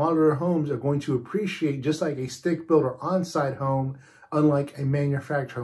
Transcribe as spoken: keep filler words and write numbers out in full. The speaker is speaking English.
modular homes are going to appreciate just like a stick-built or on-site home, unlike a manufactured home.